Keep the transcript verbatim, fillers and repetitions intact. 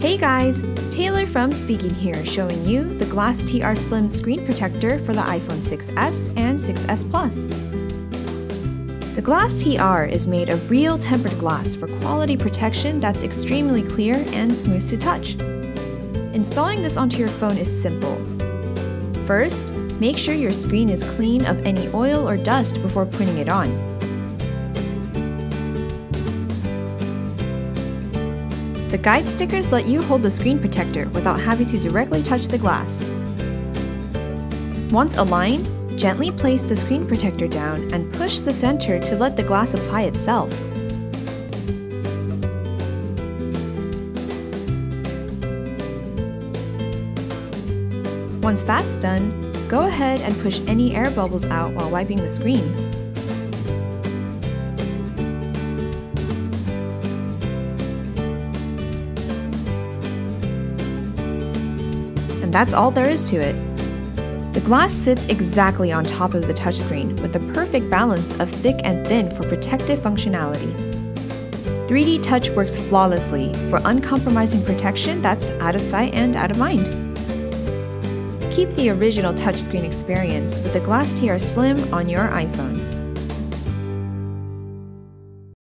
Hey guys, Taylor from Spigen here, showing you the GLAS.tR Slim Screen Protector for the iPhone six S and six S Plus. The GLAS.tR is made of real tempered glass for quality protection that's extremely clear and smooth to touch. Installing this onto your phone is simple. First, make sure your screen is clean of any oil or dust before putting it on. The guide stickers let you hold the screen protector without having to directly touch the glass. Once aligned, gently place the screen protector down and push the center to let the glass apply itself. Once that's done, go ahead and push any air bubbles out while wiping the screen. And that's all there is to it. The glass sits exactly on top of the touchscreen with the perfect balance of thick and thin for protective functionality. three D Touch works flawlessly for uncompromising protection that's out of sight and out of mind. Keep the original touchscreen experience with the GLAS.tR Slim on your iPhone.